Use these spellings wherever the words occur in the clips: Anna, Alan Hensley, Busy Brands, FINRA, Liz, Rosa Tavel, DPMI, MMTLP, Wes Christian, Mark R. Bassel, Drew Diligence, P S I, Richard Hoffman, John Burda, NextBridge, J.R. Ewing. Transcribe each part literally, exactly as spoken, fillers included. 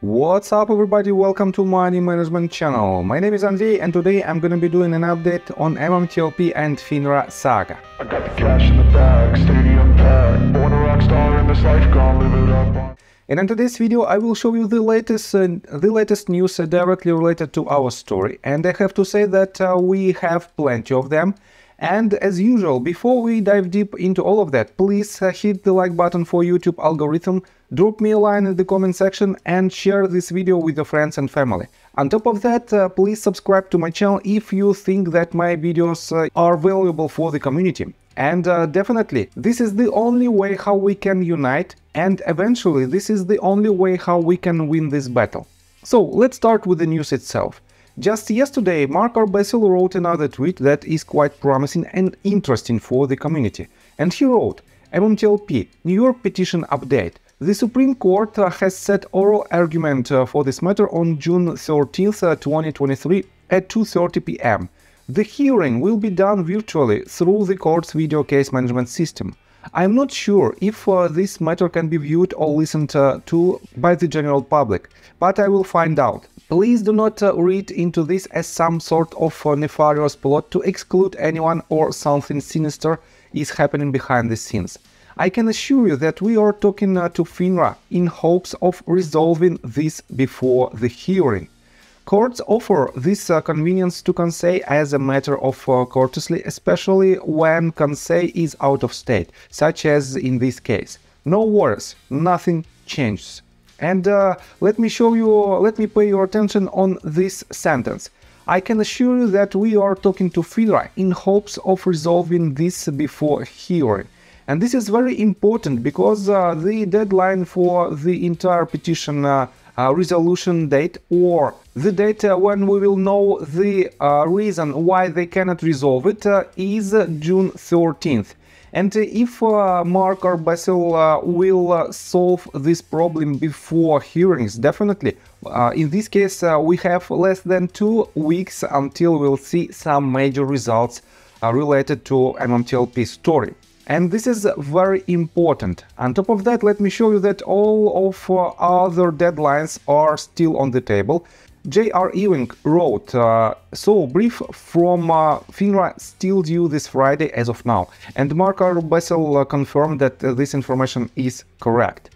What's up everybody, welcome to Money Management channel. My name is Andy and today I'm gonna be doing an update on M M T L P and FINRA saga. I got the cash in the bag, stadium packed, born a rock star in this life, gone live it up. And in today's video I will show you the latest uh, the latest news uh, directly related to our story, and I have to say that uh, we have plenty of them. And as usual, before we dive deep into all of that, please uh, hit the like button for YouTube algorithm, drop me a line in the comment section and share this video with your friends and family. On top of that, uh, please subscribe to my channel if you think that my videos uh, are valuable for the community. And uh, definitely, this is the only way how we can unite, and eventually this is the only way how we can win this battle. So let's start with the news itself. Just yesterday, Mark R. Bassel wrote another tweet that is quite promising and interesting for the community. And he wrote, M M T L P, New York petition update. The Supreme Court uh, has set oral argument uh, for this matter on June thirteenth, uh, twenty twenty-three at two thirty p m The hearing will be done virtually through the court's video case management system. I'm not sure if uh, this matter can be viewed or listened uh, to by the general public, but I will find out. Please do not uh, read into this as some sort of uh, nefarious plot to exclude anyone or something sinister is happening behind the scenes. I can assure you that we are talking uh, to FINRA in hopes of resolving this before the hearing. Courts offer this uh, convenience to Conseil as a matter of uh, courtesy, especially when Conseil is out of state, such as in this case. No worries, nothing changes. And uh, let me show you, let me pay your attention on this sentence. I can assure you that we are talking to FINRA in hopes of resolving this before hearing. And this is very important because uh, the deadline for the entire petition uh, uh, resolution date, or the date uh, when we will know the uh, reason why they cannot resolve it, uh, is uh, June thirteenth. And if uh, Mark R. Bassel uh, will uh, solve this problem before hearings, definitely, uh, in this case, uh, we have less than two weeks until we'll see some major results uh, related to M M T L P story. And this is very important. On top of that, let me show you that all of uh, other deadlines are still on the table. J R Ewing wrote, uh, so brief from uh, FINRA still due this Friday as of now. And Mark R. Bassel uh, confirmed that uh, this information is correct.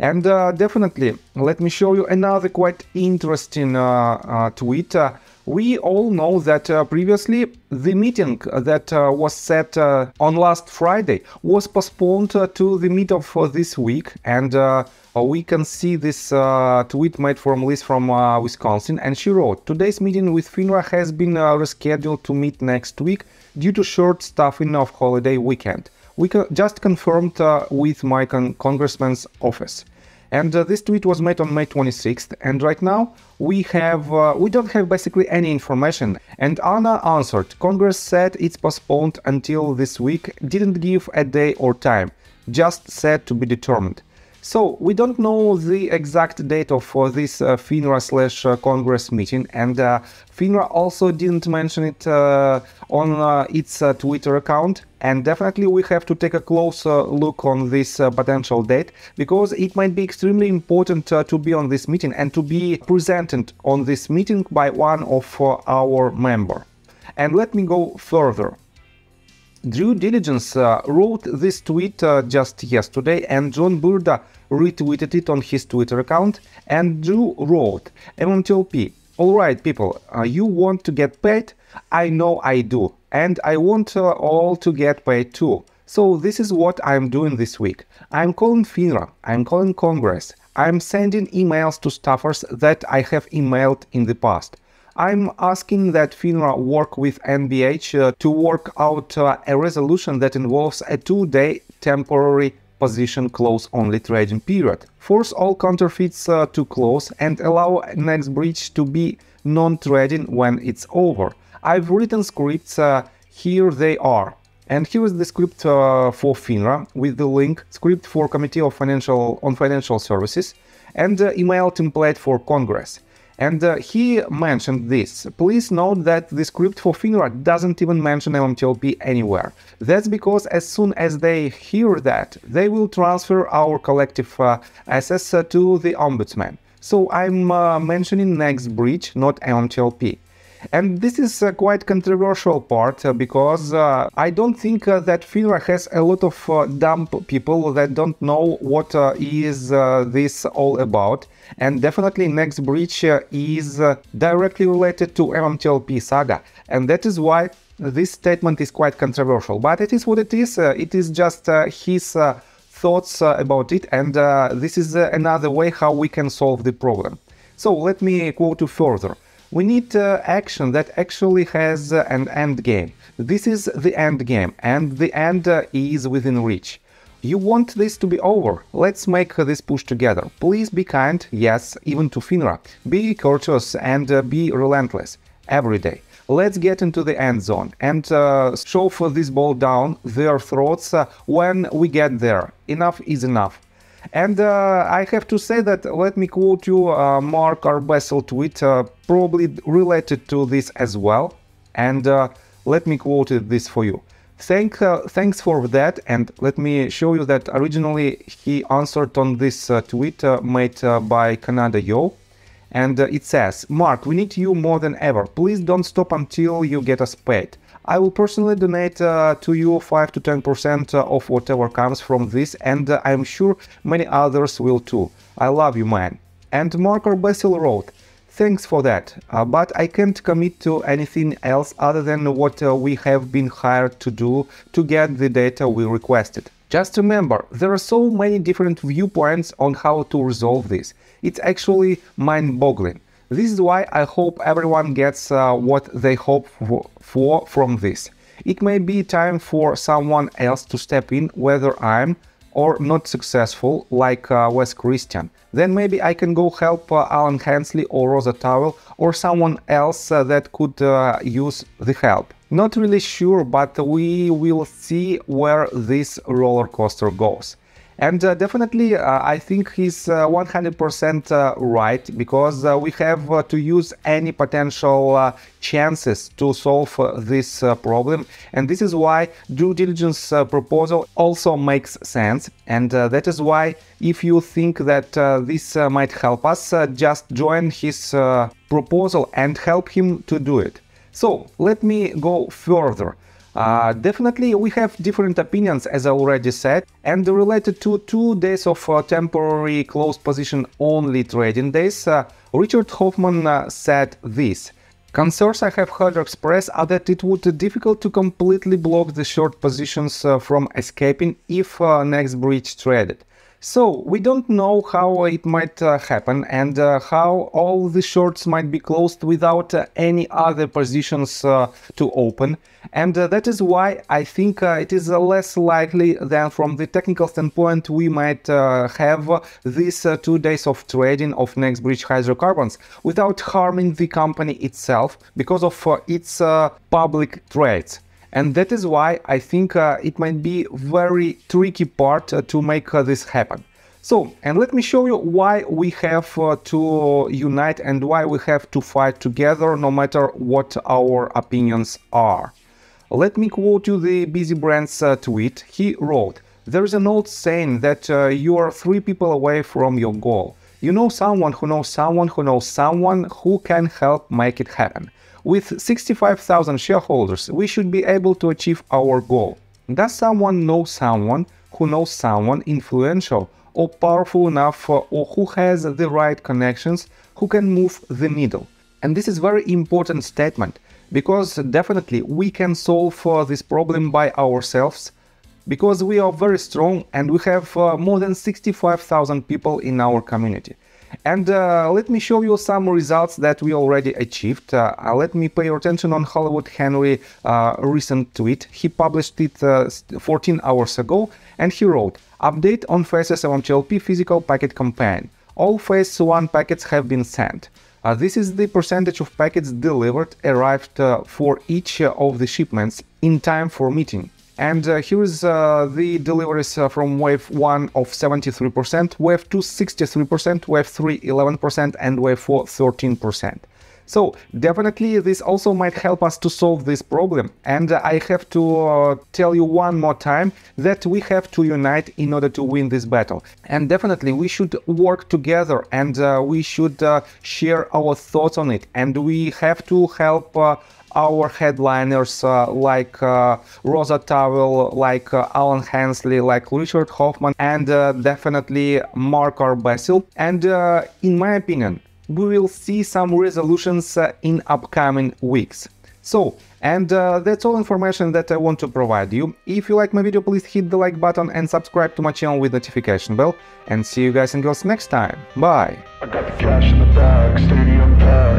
And uh, definitely, let me show you another quite interesting uh, uh, tweet. Uh, we all know that uh, previously the meeting that uh, was set uh, on last Friday was postponed uh, to the middle of uh, this week. And uh, we can see this uh, tweet made from Liz from uh, Wisconsin. And she wrote, today's meeting with FINRA has been uh, rescheduled to meet next week due to short staffing of holiday weekend. We just confirmed uh, with my con congressman's office. And uh, this tweet was made on May twenty-sixth. And right now we have uh, we don't have basically any information. And Anna answered, Congress said it's postponed until this week, didn't give a day or time, just said to be determined. So we don't know the exact date of uh, this uh, FINRA slash Congress meeting, and uh, FINRA also didn't mention it uh, on uh, its uh, Twitter account. And definitely we have to take a closer look on this uh, potential date, because it might be extremely important uh, to be on this meeting and to be presented on this meeting by one of uh, our member. And let me go further. Drew Diligence uh, wrote this tweet uh, just yesterday, and John Burda retweeted it on his Twitter account. And Drew wrote, M M T L P, alright people, uh, you want to get paid? I know I do, and I want uh, all to get paid too. So this is what I'm doing this week. I'm calling FINRA, I'm calling Congress, I'm sending emails to staffers that I have emailed in the past. I'm asking that FINRA work with N B H uh, to work out uh, a resolution that involves a two-day temporary position close-only trading period. Force all counterfeits uh, to close and allow NextBridge to be non-trading when it's over. I've written scripts, uh, here they are. And here is the script uh, for FINRA with the link, script for Committee of Financial on Financial Services, and uh, email template for Congress. And uh, he mentioned this. Please note that the script for FINRA doesn't even mention M M T L P anywhere. That's because as soon as they hear that, they will transfer our collective uh, assets uh, to the Ombudsman. So I'm uh, mentioning NextBridge, not M M T L P. And this is a quite controversial part uh, because uh, I don't think uh, that FINRA has a lot of uh, dumb people that don't know what uh, is uh, this all about. And definitely NextBridge uh, is uh, directly related to M M T L P saga. And that is why this statement is quite controversial. But it is what it is. Uh, it is just uh, his uh, thoughts uh, about it. And uh, this is uh, another way how we can solve the problem. So let me quote you further. We need uh, action that actually has uh, an end game. This is the end game, and the end uh, is within reach. You want this to be over? Let's make uh, this push together. Please be kind, yes, even to FINRA. Be courteous and uh, be relentless every day. Let's get into the end zone and uh, shove this ball down their throats uh, when we get there. Enough is enough. And uh, I have to say that, let me quote you uh, Mark R. Bassel tweet, uh, probably related to this as well. And uh, let me quote this for you. Thank, uh, thanks for that. And let me show you that originally he answered on this uh, tweet uh, made uh, by Canada Yo. And uh, it says, Mark, we need you more than ever. Please don't stop until you get us paid. I will personally donate uh, to you five to ten percent of whatever comes from this, and uh, I'm sure many others will too. I love you, man. And Mark R. Bassel wrote, thanks for that, uh, but I can't commit to anything else other than what uh, we have been hired to do to get the data we requested. Just remember, there are so many different viewpoints on how to resolve this. It's actually mind-boggling. This is why I hope everyone gets uh, what they hope for from this. It may be time for someone else to step in, whether I'm or not successful, like uh, Wes Christian. Then maybe I can go help uh, Alan Hensley or Rosa Tavel or someone else uh, that could uh, use the help. Not really sure, but we will see where this roller coaster goes. And uh, definitely, uh, I think he's one hundred percent uh, uh, right, because uh, we have uh, to use any potential uh, chances to solve uh, this uh, problem. And this is why Drew Diligence uh, proposal also makes sense. And uh, that is why, if you think that uh, this uh, might help us, uh, just join his uh, proposal and help him to do it. So, let me go further. Uh, definitely we have different opinions, as I already said, and related to two days of uh, temporary closed position only trading days, uh, Richard Hoffman uh, said this. Concerns I have heard expressed are that it would be difficult to completely block the short positions uh, from escaping if uh, NextBridge traded. So, we don't know how it might uh, happen and uh, how all the shorts might be closed without uh, any other positions uh, to open. And uh, that is why I think uh, it is uh, less likely than from the technical standpoint we might uh, have uh, these uh, two days of trading of NextBridge hydrocarbons without harming the company itself because of uh, its uh, public trades. And that is why I think uh, it might be very tricky part uh, to make uh, this happen. So, and let me show you why we have uh, to unite and why we have to fight together, no matter what our opinions are. Let me quote you the Busy Brands uh, tweet. He wrote, there is an old saying that uh, you are three people away from your goal. You know someone who knows someone who knows someone who can help make it happen. With sixty-five thousand shareholders, we should be able to achieve our goal. Does someone know someone who knows someone influential or powerful enough or who has the right connections who can move the needle? And this is a very important statement, because definitely we can solve uh, this problem by ourselves, because we are very strong and we have uh, more than sixty-five thousand people in our community. And uh, let me show you some results that we already achieved. Uh, let me pay your attention on Hollywood Henry uh, recent tweet. He published it uh, fourteen hours ago, and he wrote, update on Phases M M T L P physical packet campaign. All Phase one packets have been sent. Uh, this is the percentage of packets delivered, arrived uh, for each of the shipments in time for meeting. And uh, here is uh, the deliveries uh, from Wave one of seventy-three percent, Wave two sixty-three percent, Wave three eleven percent, and Wave four thirteen percent. So definitely this also might help us to solve this problem. And uh, I have to uh, tell you one more time that we have to unite in order to win this battle. And definitely we should work together, and uh, we should uh, share our thoughts on it. And we have to help uh, our headliners uh, like uh, Rosa Tavel, like uh, Alan Hensley, like Richard Hoffman, and uh, definitely Mark R. Bassel. And uh, in my opinion, we will see some resolutions uh, in upcoming weeks. So, and uh, that's all information that I want to provide you. If you like my video, please hit the like button and subscribe to my channel with notification bell. And see you guys and girls next time. Bye! I got the cash in the bag, stadium packed.